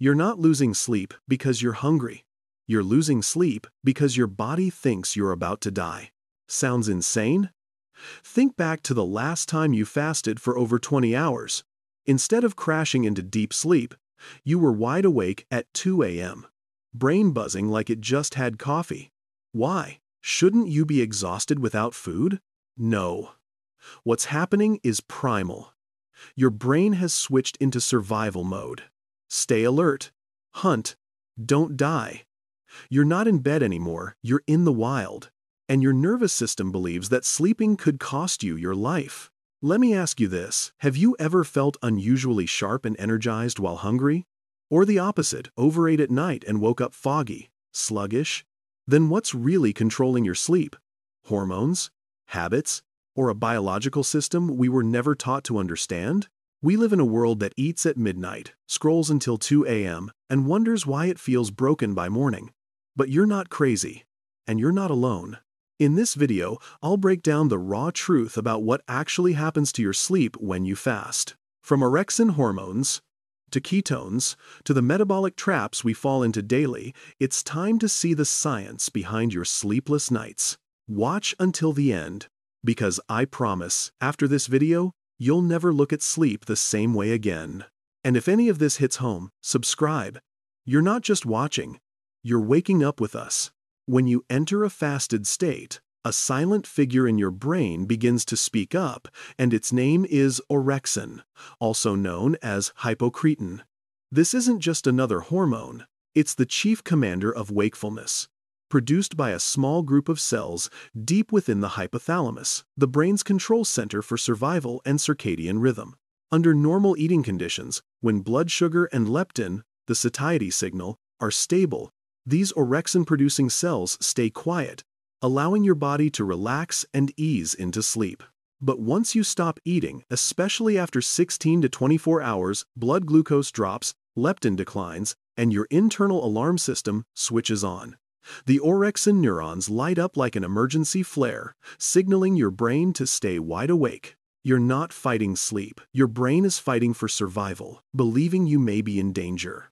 You're not losing sleep because you're hungry. You're losing sleep because your body thinks you're about to die. Sounds insane? Think back to the last time you fasted for over 20 hours. Instead of crashing into deep sleep, you were wide awake at 2 a.m., brain buzzing like it just had coffee. Why? Shouldn't you be exhausted without food? No. What's happening is primal. Your brain has switched into survival mode. Stay alert. Hunt. Don't die. You're not in bed anymore, you're in the wild. And your nervous system believes that sleeping could cost you your life. Let me ask you this, have you ever felt unusually sharp and energized while hungry? Or the opposite, overate at night and woke up foggy, sluggish? Then what's really controlling your sleep? Hormones? Habits? Or a biological system we were never taught to understand? We live in a world that eats at midnight, scrolls until 2 a.m., and wonders why it feels broken by morning. But you're not crazy, and you're not alone. In this video, I'll break down the raw truth about what actually happens to your sleep when you fast. From orexin hormones, to ketones, to the metabolic traps we fall into daily, it's time to see the science behind your sleepless nights. Watch until the end, because I promise, after this video, you'll never look at sleep the same way again. And if any of this hits home, subscribe. You're not just watching, you're waking up with us. When you enter a fasted state, a silent figure in your brain begins to speak up, and its name is orexin, also known as hypocretin. This isn't just another hormone, it's the chief commander of wakefulness, produced by a small group of cells deep within the hypothalamus, the brain's control center for survival and circadian rhythm. Under normal eating conditions, when blood sugar and leptin, the satiety signal, are stable, these orexin-producing cells stay quiet, allowing your body to relax and ease into sleep. But once you stop eating, especially after 16 to 24 hours, blood glucose drops, leptin declines, and your internal alarm system switches on. The orexin neurons light up like an emergency flare, signaling your brain to stay wide awake. You're not fighting sleep. Your brain is fighting for survival, believing you may be in danger.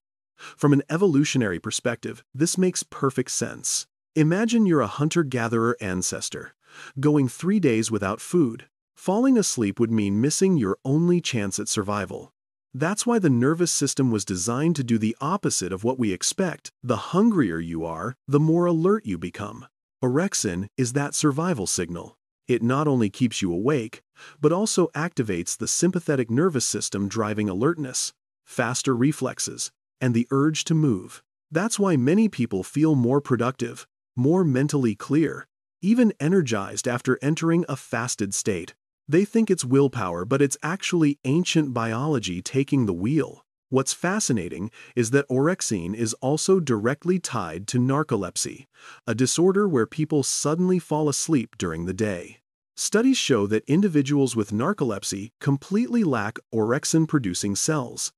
From an evolutionary perspective, this makes perfect sense. Imagine you're a hunter-gatherer ancestor, going 3 days without food. Falling asleep would mean missing your only chance at survival. That's why the nervous system was designed to do the opposite of what we expect. The hungrier you are, the more alert you become. Orexin is that survival signal. It not only keeps you awake, but also activates the sympathetic nervous system, driving alertness, faster reflexes, and the urge to move. That's why many people feel more productive, more mentally clear, even energized after entering a fasted state. They think it's willpower, but it's actually ancient biology taking the wheel. What's fascinating is that orexin is also directly tied to narcolepsy, a disorder where people suddenly fall asleep during the day. Studies show that individuals with narcolepsy completely lack orexin-producing cells.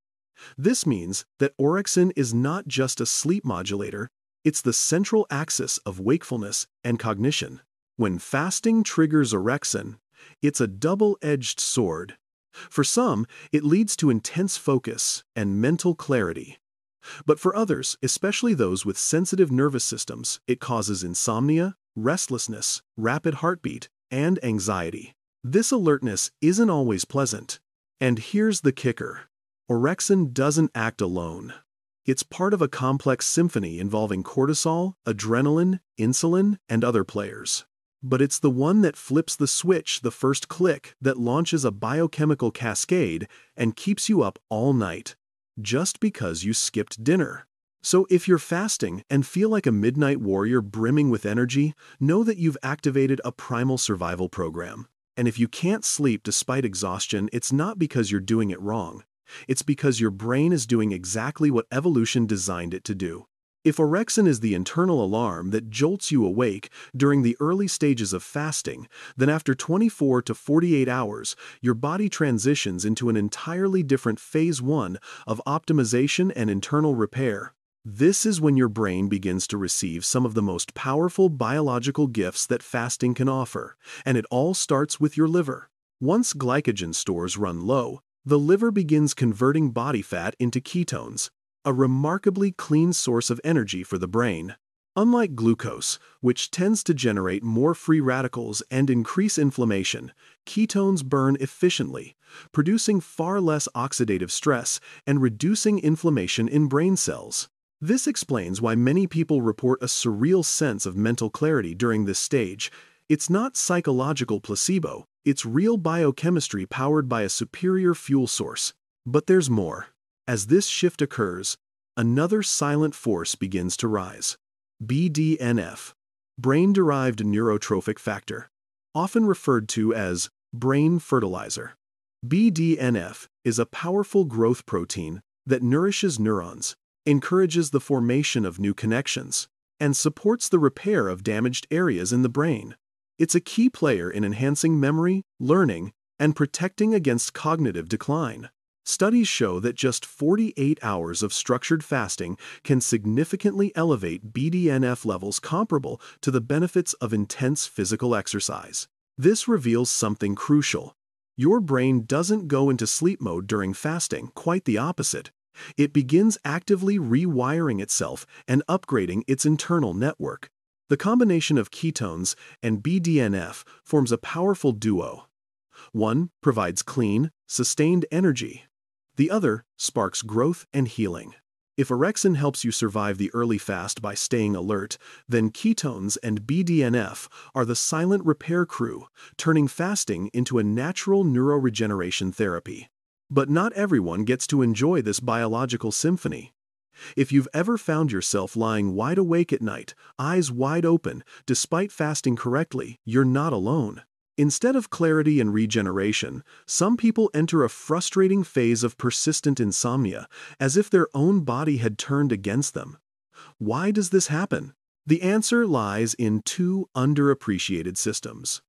This means that orexin is not just a sleep modulator, it's the central axis of wakefulness and cognition. When fasting triggers orexin, it's a double-edged sword. For some, it leads to intense focus and mental clarity. But for others, especially those with sensitive nervous systems, it causes insomnia, restlessness, rapid heartbeat, and anxiety. This alertness isn't always pleasant. And here's the kicker. Orexin doesn't act alone. It's part of a complex symphony involving cortisol, adrenaline, insulin, and other players. But it's the one that flips the switch the first click that launches a biochemical cascade and keeps you up all night, just because you skipped dinner. So if you're fasting and feel like a midnight warrior brimming with energy, know that you've activated a primal survival program. And if you can't sleep despite exhaustion, it's not because you're doing it wrong. It's because your brain is doing exactly what evolution designed it to do. If orexin is the internal alarm that jolts you awake during the early stages of fasting, then after 24 to 48 hours, your body transitions into an entirely different phase 1 of optimization and internal repair. This is when your brain begins to receive some of the most powerful biological gifts that fasting can offer, and it all starts with your liver. Once glycogen stores run low, the liver begins converting body fat into ketones, a remarkably clean source of energy for the brain. Unlike glucose, which tends to generate more free radicals and increase inflammation, ketones burn efficiently, producing far less oxidative stress and reducing inflammation in brain cells. This explains why many people report a surreal sense of mental clarity during this stage. It's not psychological placebo, it's real biochemistry powered by a superior fuel source. But there's more. As this shift occurs, another silent force begins to rise. BDNF, brain-derived neurotrophic factor, often referred to as brain fertilizer. BDNF is a powerful growth protein that nourishes neurons, encourages the formation of new connections, and supports the repair of damaged areas in the brain. It's a key player in enhancing memory, learning, and protecting against cognitive decline. Studies show that just 48 hours of structured fasting can significantly elevate BDNF levels comparable to the benefits of intense physical exercise. This reveals something crucial. Your brain doesn't go into sleep mode during fasting, quite the opposite. It begins actively rewiring itself and upgrading its internal network. The combination of ketones and BDNF forms a powerful duo. One provides clean, sustained energy. The other sparks growth and healing. If orexin helps you survive the early fast by staying alert, then ketones and BDNF are the silent repair crew, turning fasting into a natural neuroregeneration therapy. But not everyone gets to enjoy this biological symphony. If you've ever found yourself lying wide awake at night, eyes wide open, despite fasting correctly, you're not alone. Instead of clarity and regeneration, some people enter a frustrating phase of persistent insomnia, as if their own body had turned against them. Why does this happen? The answer lies in two underappreciated systems: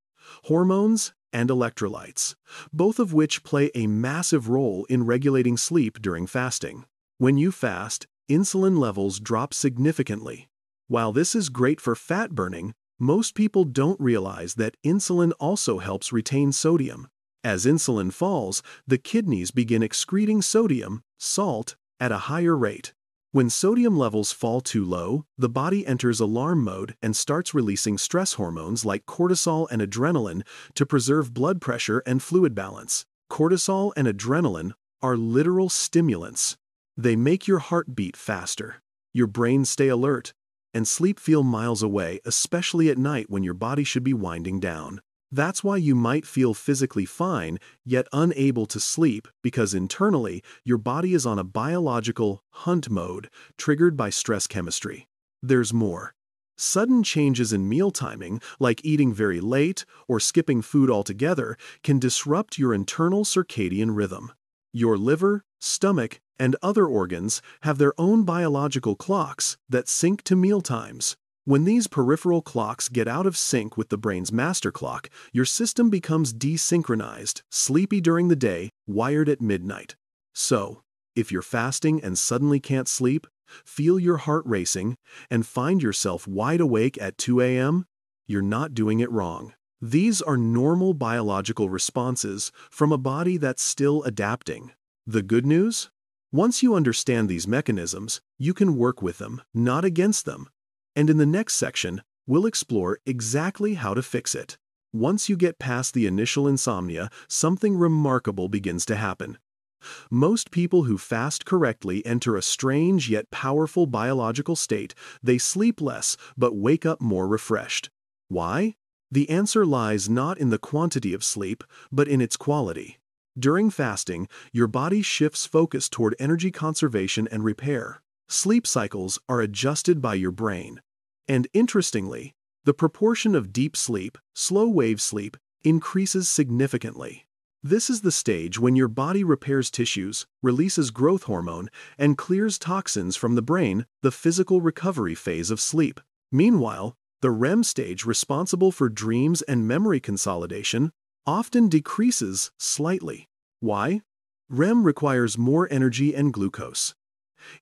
hormones and electrolytes, both of which play a massive role in regulating sleep during fasting. When you fast, insulin levels drop significantly. While this is great for fat burning, most people don't realize that insulin also helps retain sodium. As insulin falls, the kidneys begin excreting sodium, salt, at a higher rate. When sodium levels fall too low, the body enters alarm mode and starts releasing stress hormones like cortisol and adrenaline to preserve blood pressure and fluid balance. Cortisol and adrenaline are literal stimulants. They make your heart beat faster, your brain stay alert, and sleep feel miles away, especially at night when your body should be winding down. That's why you might feel physically fine, yet unable to sleep, because internally, your body is on a biological hunt mode, triggered by stress chemistry. There's more. Sudden changes in meal timing, like eating very late or skipping food altogether, can disrupt your internal circadian rhythm. Your liver, stomach, and other organs have their own biological clocks that sync to meal times. When these peripheral clocks get out of sync with the brain's master clock, your system becomes desynchronized, sleepy during the day, wired at midnight. So, if you're fasting and suddenly can't sleep, feel your heart racing, and find yourself wide awake at 2 a.m., you're not doing it wrong. These are normal biological responses from a body that's still adapting. The good news? Once you understand these mechanisms, you can work with them, not against them. And in the next section, we'll explore exactly how to fix it. Once you get past the initial insomnia, something remarkable begins to happen. Most people who fast correctly enter a strange yet powerful biological state. They sleep less but wake up more refreshed. Why? The answer lies not in the quantity of sleep, but in its quality. During fasting, your body shifts focus toward energy conservation and repair. Sleep cycles are adjusted by your brain. And interestingly, the proportion of deep sleep, slow-wave sleep, increases significantly. This is the stage when your body repairs tissues, releases growth hormone, and clears toxins from the brain, the physical recovery phase of sleep. Meanwhile, the REM stage, responsible for dreams and memory consolidation, often decreases slightly. Why? REM requires more energy and glucose.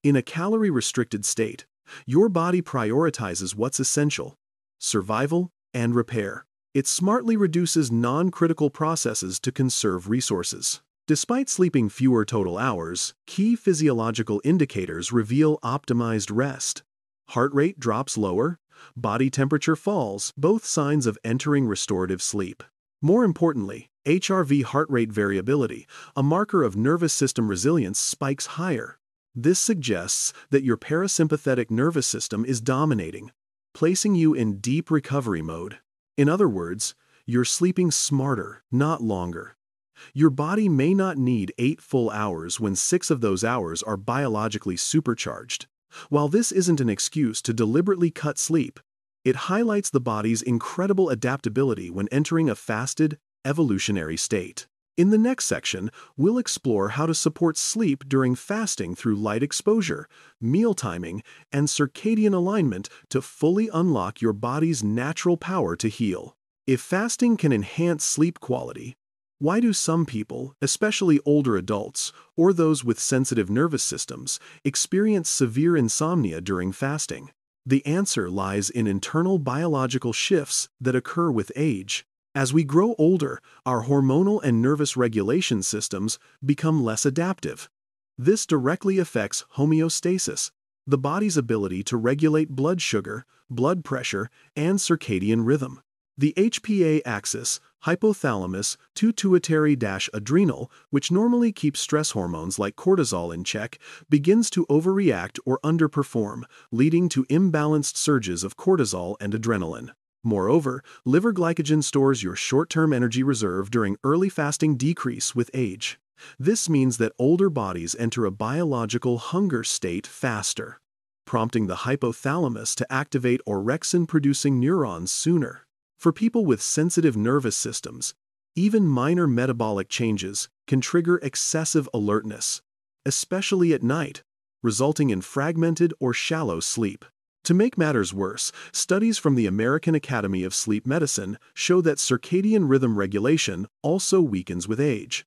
In a calorie-restricted state, your body prioritizes what's essential: survival and repair. It smartly reduces non-critical processes to conserve resources. Despite sleeping fewer total hours, key physiological indicators reveal optimized rest. Heart rate drops lower, body temperature falls, both signs of entering restorative sleep. More importantly, HRV heart rate variability, a marker of nervous system resilience, spikes higher. This suggests that your parasympathetic nervous system is dominating, placing you in deep recovery mode. In other words, you're sleeping smarter, not longer. Your body may not need 8 full hours when 6 of those hours are biologically supercharged. While this isn't an excuse to deliberately cut sleep, it highlights the body's incredible adaptability when entering a fasted, evolutionary state. In the next section, we'll explore how to support sleep during fasting through light exposure, meal timing, and circadian alignment to fully unlock your body's natural power to heal. If fasting can enhance sleep quality, why do some people, especially older adults or those with sensitive nervous systems, experience severe insomnia during fasting? The answer lies in internal biological shifts that occur with age. As we grow older, our hormonal and nervous regulation systems become less adaptive. This directly affects homeostasis, the body's ability to regulate blood sugar, blood pressure, and circadian rhythm. The HPA axis, hypothalamus, pituitary-adrenal, which normally keeps stress hormones like cortisol in check, begins to overreact or underperform, leading to imbalanced surges of cortisol and adrenaline. Moreover, liver glycogen stores your short-term energy reserve during early fasting decrease with age. This means that older bodies enter a biological hunger state faster, prompting the hypothalamus to activate orexin-producing neurons sooner. For people with sensitive nervous systems, even minor metabolic changes can trigger excessive alertness, especially at night, resulting in fragmented or shallow sleep. To make matters worse, studies from the American Academy of Sleep Medicine show that circadian rhythm regulation also weakens with age.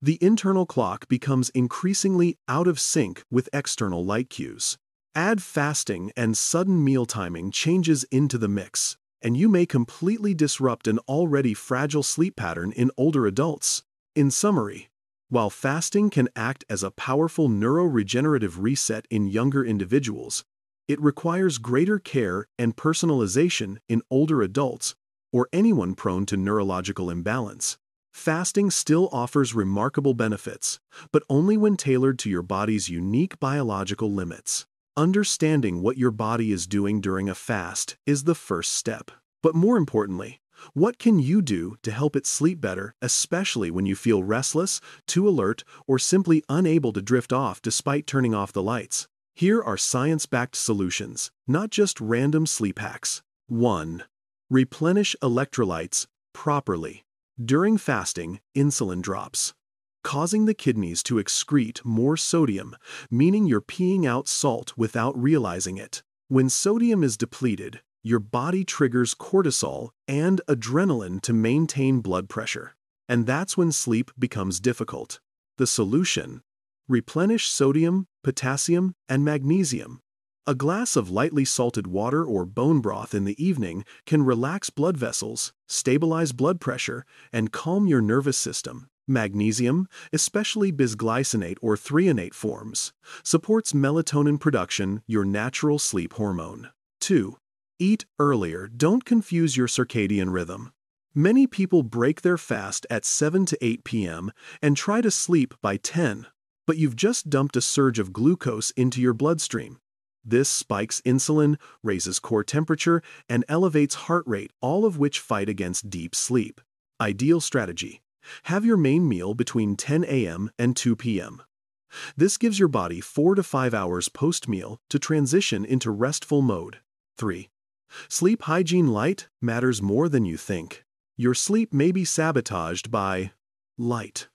The internal clock becomes increasingly out of sync with external light cues. Add fasting and sudden meal timing changes into the mix, and you may completely disrupt an already fragile sleep pattern in older adults. In summary, while fasting can act as a powerful neuroregenerative reset in younger individuals, it requires greater care and personalization in older adults or anyone prone to neurological imbalance. Fasting still offers remarkable benefits, but only when tailored to your body's unique biological limits. Understanding what your body is doing during a fast is the first step. But more importantly, what can you do to help it sleep better, especially when you feel restless, too alert, or simply unable to drift off despite turning off the lights? Here are science-backed solutions, not just random sleep hacks. 1. Replenish electrolytes properly. During fasting, insulin drops, causing the kidneys to excrete more sodium, meaning you're peeing out salt without realizing it. When sodium is depleted, your body triggers cortisol and adrenaline to maintain blood pressure. And that's when sleep becomes difficult. The solution? Replenish sodium, potassium, and magnesium. A glass of lightly salted water or bone broth in the evening can relax blood vessels, stabilize blood pressure, and calm your nervous system. Magnesium, especially bisglycinate or threonate forms, supports melatonin production, your natural sleep hormone. 2. Eat earlier. Don't confuse your circadian rhythm. Many people break their fast at 7 to 8 p.m. and try to sleep by 10. But you've just dumped a surge of glucose into your bloodstream. This spikes insulin, raises core temperature, and elevates heart rate, all of which fight against deep sleep. Ideal strategy: have your main meal between 10 a.m. and 2 p.m. This gives your body 4 to 5 hours post-meal to transition into restful mode. 3. Sleep hygiene. Light matters more than you think. Your sleep may be sabotaged by light.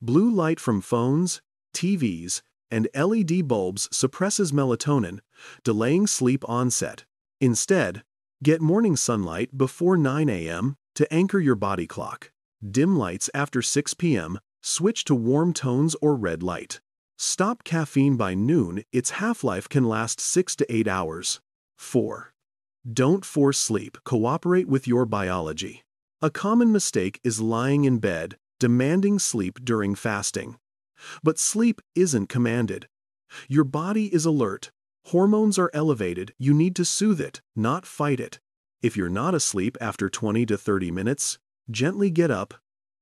Blue light from phones, TVs, and LED bulbs suppresses melatonin, delaying sleep onset. Instead, get morning sunlight before 9 a.m. to anchor your body clock. Dim lights after 6 p.m., switch to warm tones or red light. Stop caffeine by noon. Its half-life can last 6 to 8 hours. 4. Don't force sleep. Cooperate with your biology. A common mistake is lying in bed, demanding sleep during fasting. But sleep isn't commanded. Your body is alert. Hormones are elevated. You need to soothe it, not fight it. If you're not asleep after 20 to 30 minutes, gently get up,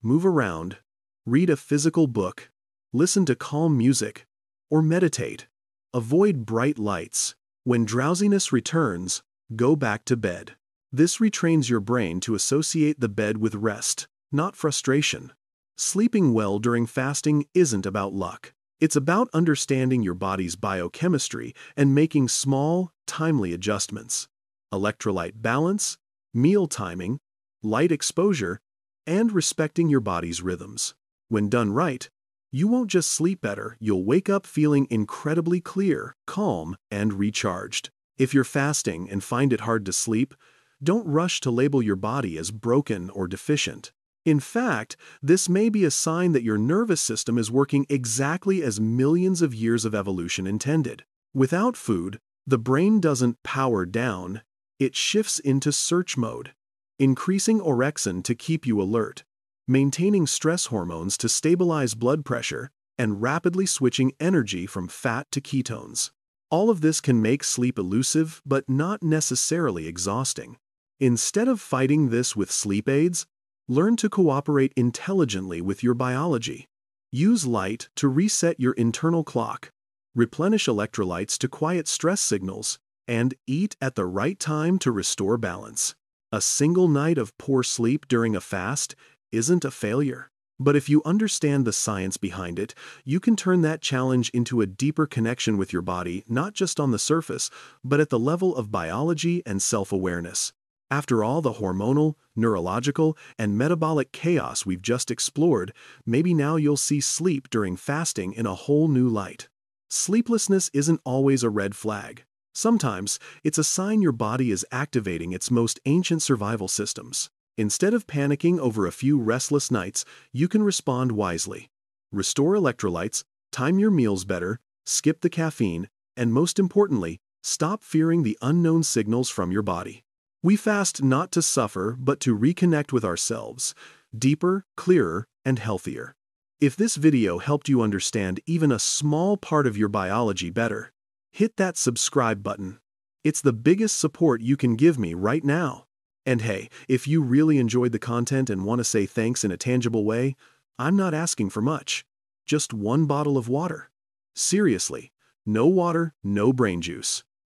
move around, read a physical book, listen to calm music, or meditate. Avoid bright lights. When drowsiness returns, go back to bed. This retrains your brain to associate the bed with rest, not frustration. Sleeping well during fasting isn't about luck. It's about understanding your body's biochemistry and making small, timely adjustments. Electrolyte balance, meal timing, light exposure, and respecting your body's rhythms. When done right, you won't just sleep better, you'll wake up feeling incredibly clear, calm, and recharged. If you're fasting and find it hard to sleep, don't rush to label your body as broken or deficient. In fact, this may be a sign that your nervous system is working exactly as millions of years of evolution intended. Without food, the brain doesn't power down, it shifts into search mode, increasing orexin to keep you alert, maintaining stress hormones to stabilize blood pressure, and rapidly switching energy from fat to ketones. All of this can make sleep elusive but not necessarily exhausting. Instead of fighting this with sleep aids, learn to cooperate intelligently with your biology. Use light to reset your internal clock, replenish electrolytes to quiet stress signals, and eat at the right time to restore balance. A single night of poor sleep during a fast isn't a failure. But if you understand the science behind it, you can turn that challenge into a deeper connection with your body, not just on the surface, but at the level of biology and self-awareness. After all the hormonal, neurological, and metabolic chaos we've just explored, maybe now you'll see sleep during fasting in a whole new light. Sleeplessness isn't always a red flag. Sometimes, it's a sign your body is activating its most ancient survival systems. Instead of panicking over a few restless nights, you can respond wisely. Restore electrolytes, time your meals better, skip the caffeine, and most importantly, stop fearing the unknown signals from your body. We fast not to suffer, but to reconnect with ourselves, deeper, clearer, and healthier. If this video helped you understand even a small part of your biology better, hit that subscribe button. It's the biggest support you can give me right now. And hey, if you really enjoyed the content and want to say thanks in a tangible way, I'm not asking for much. Just one bottle of water. Seriously, no water, no brain juice.